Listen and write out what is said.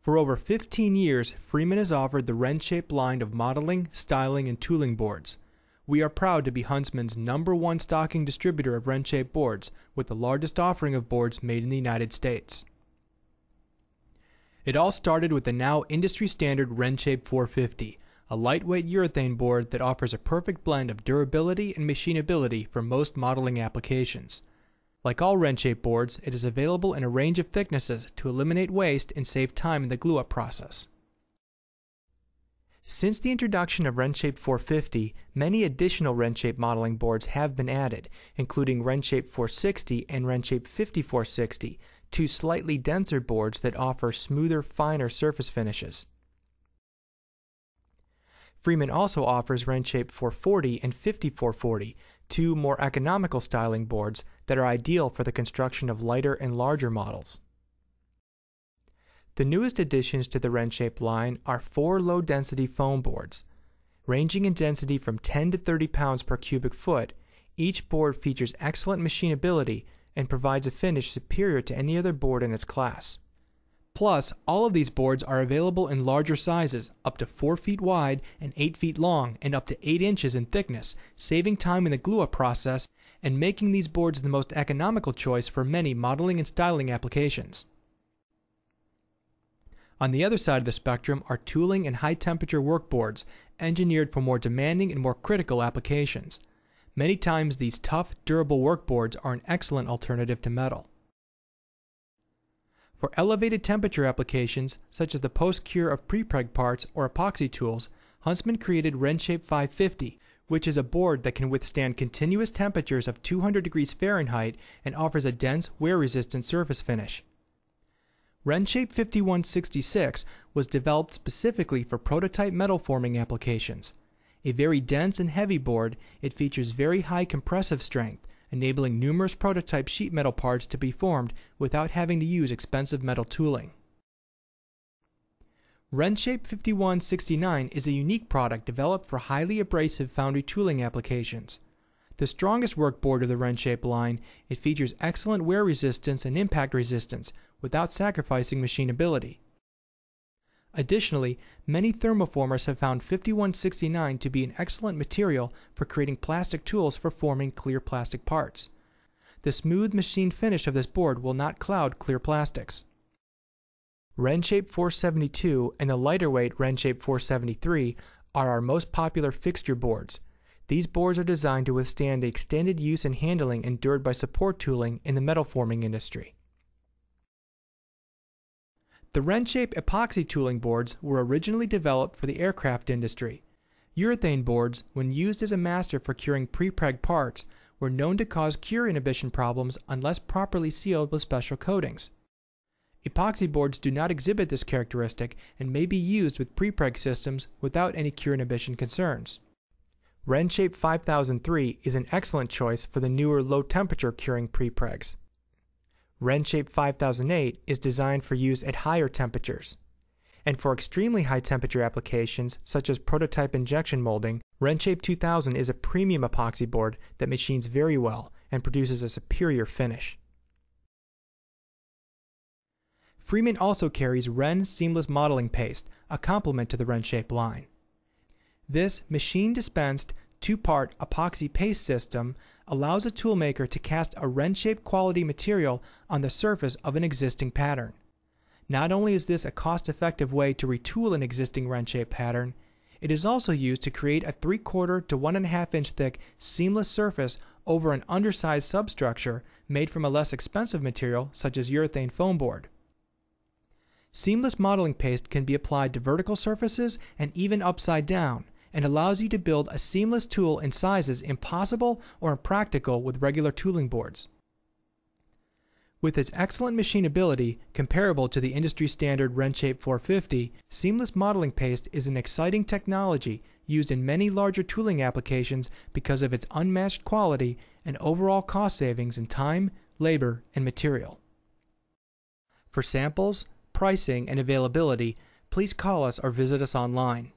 For over 15 years, Freeman has offered the Renshape line of modeling, styling, and tooling boards. We are proud to be Huntsman's #1 stocking distributor of Renshape boards, with the largest offering of boards made in the United States. It all started with the now industry-standard Renshape 450, a lightweight urethane board that offers a perfect blend of durability and machinability for most modeling applications. Like all Renshape boards, it is available in a range of thicknesses to eliminate waste and save time in the glue-up process. Since the introduction of Renshape 450, many additional Renshape modeling boards have been added, including Renshape 460 and Renshape 5460, two slightly denser boards that offer smoother, finer surface finishes. Freeman also offers Renshape 440 and 5440, two more economical styling boards that are ideal for the construction of lighter and larger models. The newest additions to the Renshape line are 4 low-density foam boards. Ranging in density from 10 to 30 pounds per cubic foot, each board features excellent machinability and provides a finish superior to any other board in its class. Plus, all of these boards are available in larger sizes, up to 4 feet wide and 8 feet long and up to 8 inches in thickness, saving time in the glue-up process and making these boards the most economical choice for many modeling and styling applications. On the other side of the spectrum are tooling and high-temperature workboards, engineered for more demanding and more critical applications. Many times these tough, durable workboards are an excellent alternative to metal. For elevated temperature applications, such as the post-cure of prepreg parts or epoxy tools, Huntsman created Renshape 550, which is a board that can withstand continuous temperatures of 200 degrees Fahrenheit and offers a dense, wear-resistant surface finish. Renshape 5166 was developed specifically for prototype metal forming applications. A very dense and heavy board, it features very high compressive strength, enabling numerous prototype sheet metal parts to be formed without having to use expensive metal tooling. Renshape 5169 is a unique product developed for highly abrasive foundry tooling applications. The strongest workboard of the Renshape line, it features excellent wear resistance and impact resistance without sacrificing machinability. Additionally, many thermoformers have found 5169 to be an excellent material for creating plastic tools for forming clear plastic parts. The smooth machined finish of this board will not cloud clear plastics. Renshape 472 and the lighter weight Renshape 473 are our most popular fixture boards. These boards are designed to withstand the extended use and handling endured by support tooling in the metal forming industry. The Renshape epoxy tooling boards were originally developed for the aircraft industry. Urethane boards, when used as a master for curing prepreg parts, were known to cause cure inhibition problems unless properly sealed with special coatings. Epoxy boards do not exhibit this characteristic and may be used with prepreg systems without any cure inhibition concerns. Renshape 5003 is an excellent choice for the newer low-temperature curing prepregs. Renshape 5008 is designed for use at higher temperatures. And for extremely high-temperature applications, such as prototype injection molding, Renshape 2000 is a premium epoxy board that machines very well and produces a superior finish. Freeman also carries Ren seamless modeling paste, a complement to the Renshape line. This machine-dispensed, 2-part epoxy paste system allows a toolmaker to cast a Renshape quality material on the surface of an existing pattern. Not only is this a cost-effective way to retool an existing Renshape pattern, it is also used to create a 3/4 to 1.5 inch thick seamless surface over an undersized substructure made from a less expensive material such as urethane foam board. Seamless modeling paste can be applied to vertical surfaces and even upside down, and allows you to build a seamless tool in sizes impossible or impractical with regular tooling boards. With its excellent machinability, comparable to the industry standard Renshape 450, seamless modeling paste is an exciting technology used in many larger tooling applications because of its unmatched quality and overall cost savings in time, labor, and material. For samples, pricing, and availability, please call us or visit us online.